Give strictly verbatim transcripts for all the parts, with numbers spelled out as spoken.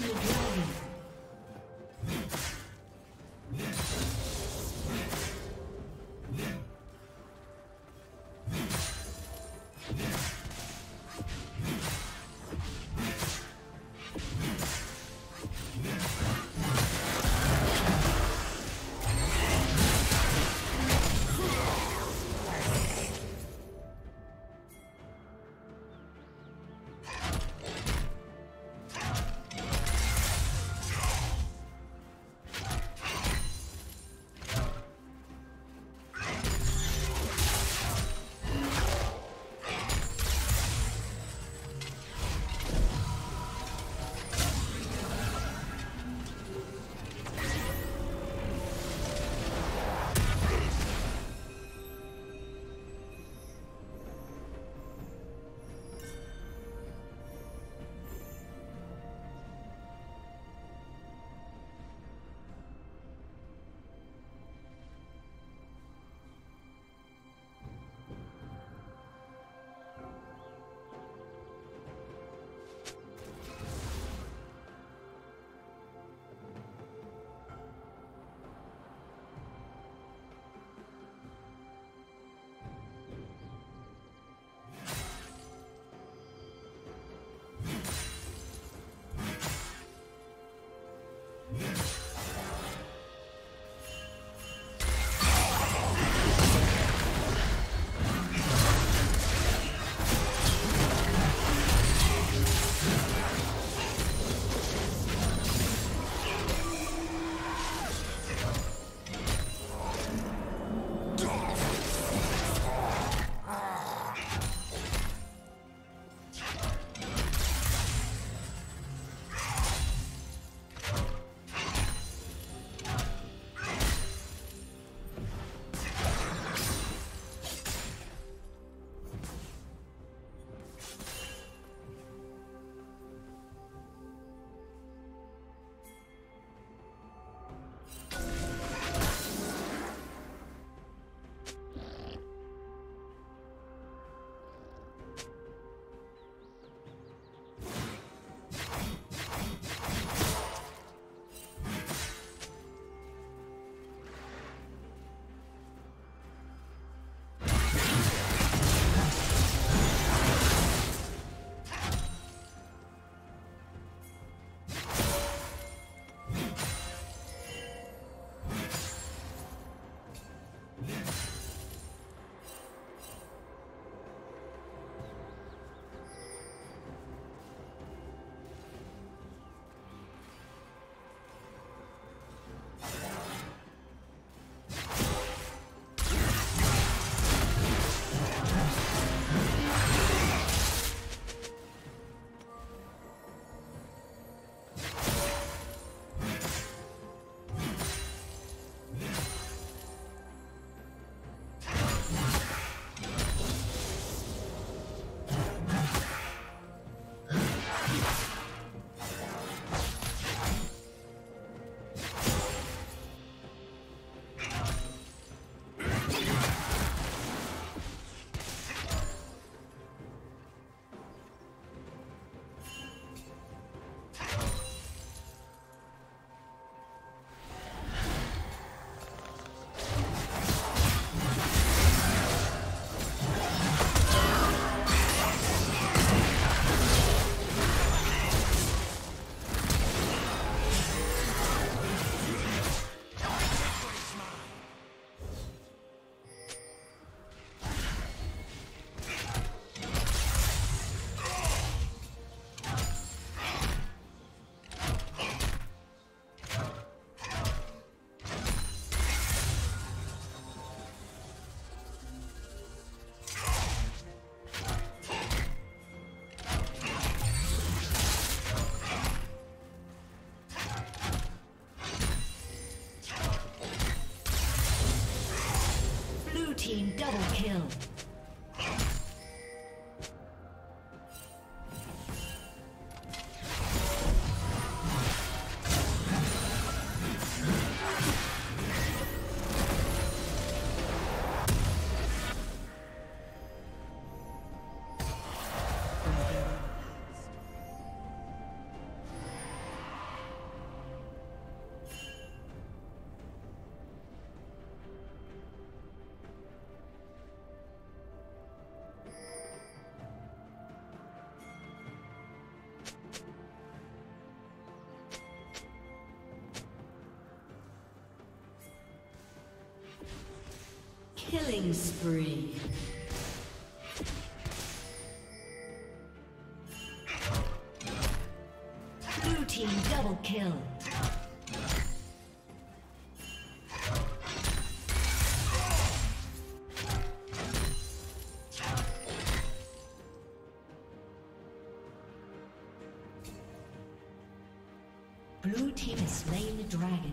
slain the dragon. Killing spree. Blue team double kill. Blue team has slain the dragon.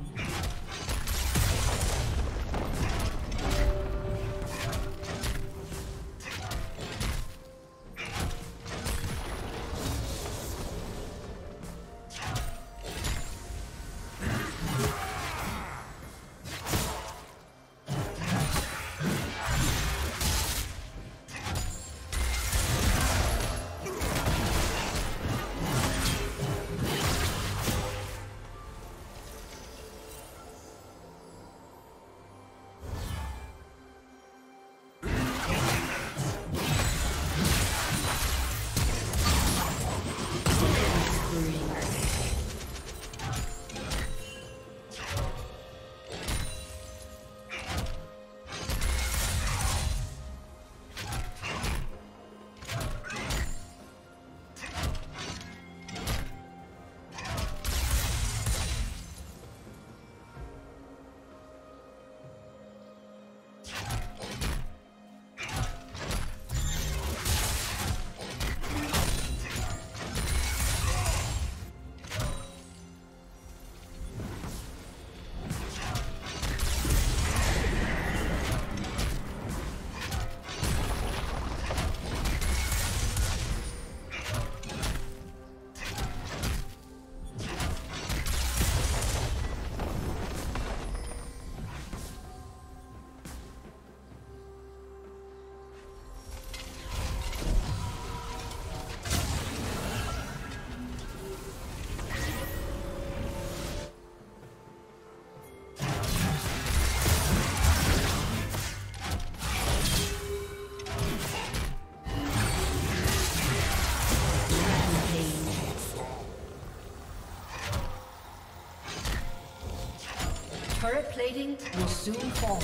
Turret plating will soon fall.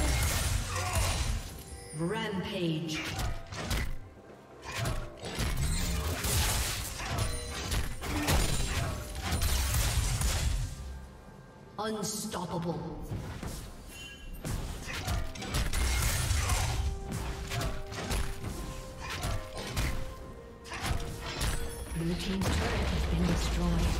Rampage. Unstoppable. Blue team's turret has been destroyed.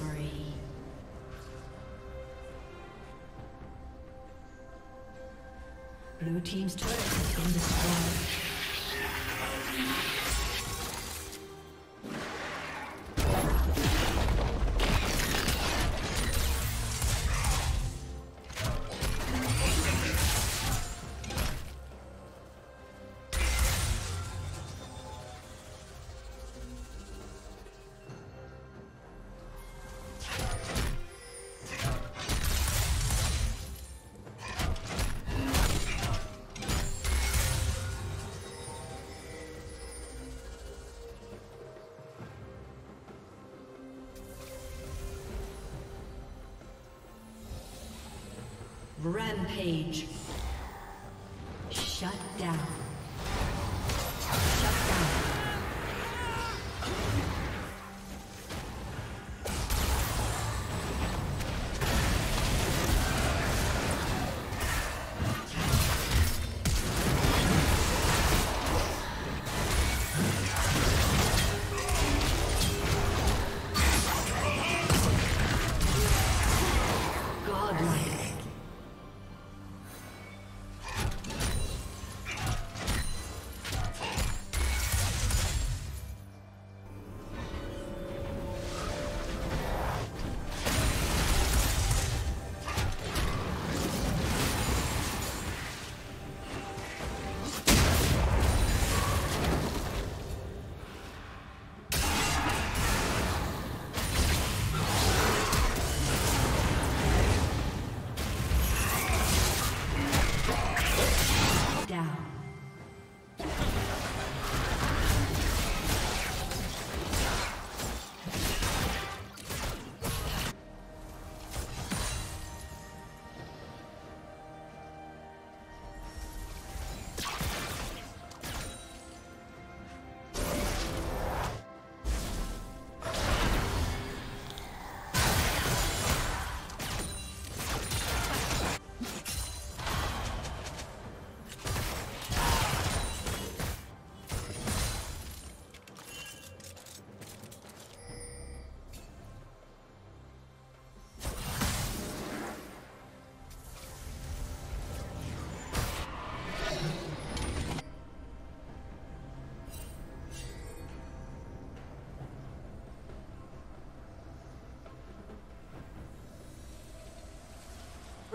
Blue team's turret has been destroyed. Rampage. Shut down. Shut down. Godlike.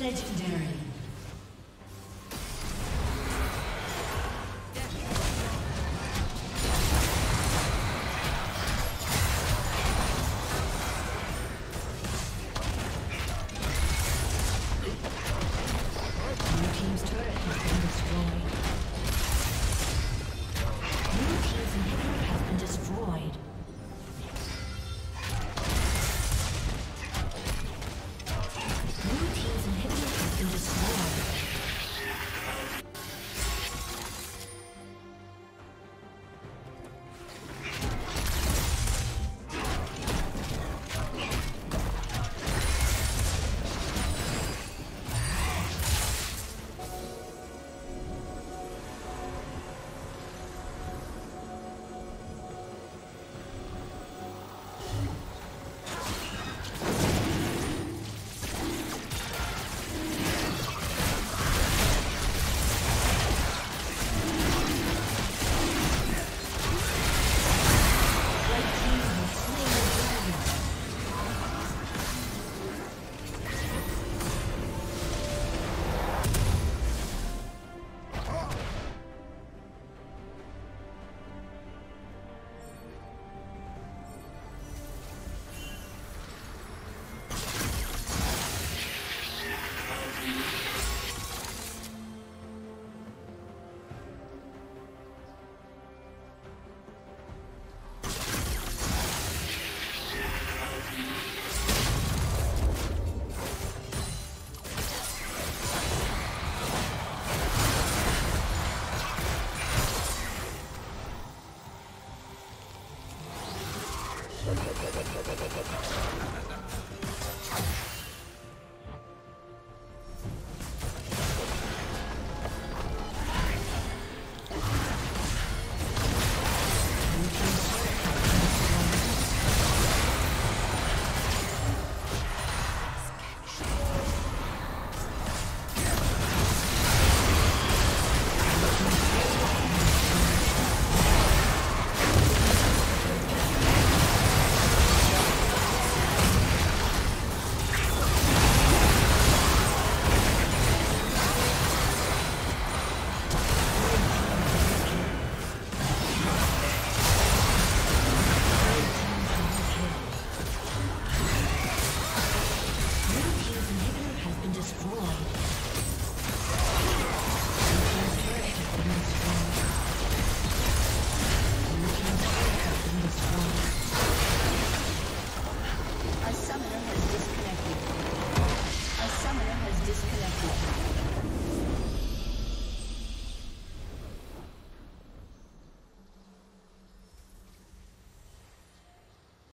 Like legendary.